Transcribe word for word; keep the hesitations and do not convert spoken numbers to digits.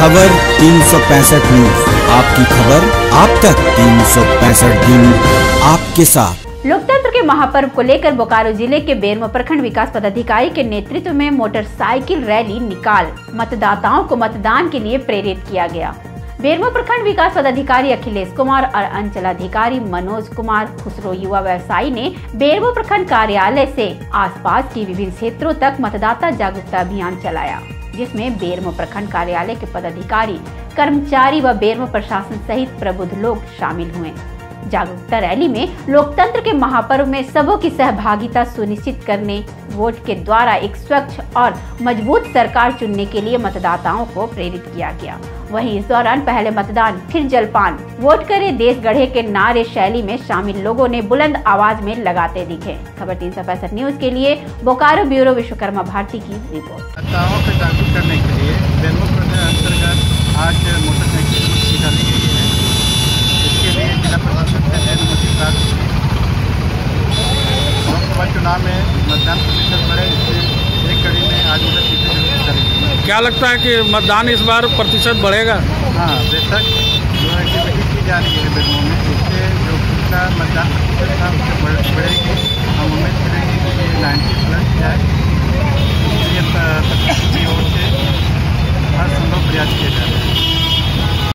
खबर तीन सौ पैंसठ न्यूज़, आपकी खबर आप तक तीन सौ पैंसठ दिन आपके साथ। लोकतंत्र के महापर्व को लेकर बोकारो जिले के बेरमो प्रखंड विकास पदाधिकारी के नेतृत्व में मोटरसाइकिल रैली निकाल मतदाताओं को मतदान के लिए प्रेरित किया गया। बेरमो प्रखंड विकास पदाधिकारी अखिलेश कुमार और अंचलाधिकारी मनोज कुमार खुसरो युवा व्यवसायी ने बेरमो प्रखंड कार्यालय से आसपास के विभिन्न क्षेत्रों तक मतदाता जागरूकता अभियान चलाया, जिसमें बेरमो प्रखंड कार्यालय के पदाधिकारी, कर्मचारी व बेरमो प्रशासन सहित प्रबुद्ध लोग शामिल हुए। जागरूकता रैली में लोकतंत्र के महापर्व में सबों की सहभागिता सुनिश्चित करने, वोट के द्वारा एक स्वच्छ और मजबूत सरकार चुनने के लिए मतदाताओं को प्रेरित किया गया। वहीं इस दौरान पहले मतदान फिर जलपान, वोट करे देश गढ़े के नारे शैली में शामिल लोगों ने बुलंद आवाज में लगाते दिखे। खबर तीन सौ पैंसठ न्यूज के लिए बोकारो ब्यूरो विश्वकर्मा भारती की रिपोर्ट। जागरूक करने के लिए आज चुनाव में मतदान प्रतिशत बढ़े, इसलिए एक कड़ी में आज उधर सीटें करेंगे। क्या लगता है कि मतदान इस बार प्रतिशत बढ़ेगा? हाँ, बेशक जो एक्टिविटी की जा रही है बेरमो में, इससे जो उसका मतदान प्रतिशत बढ़ेगी, हम उम्मीद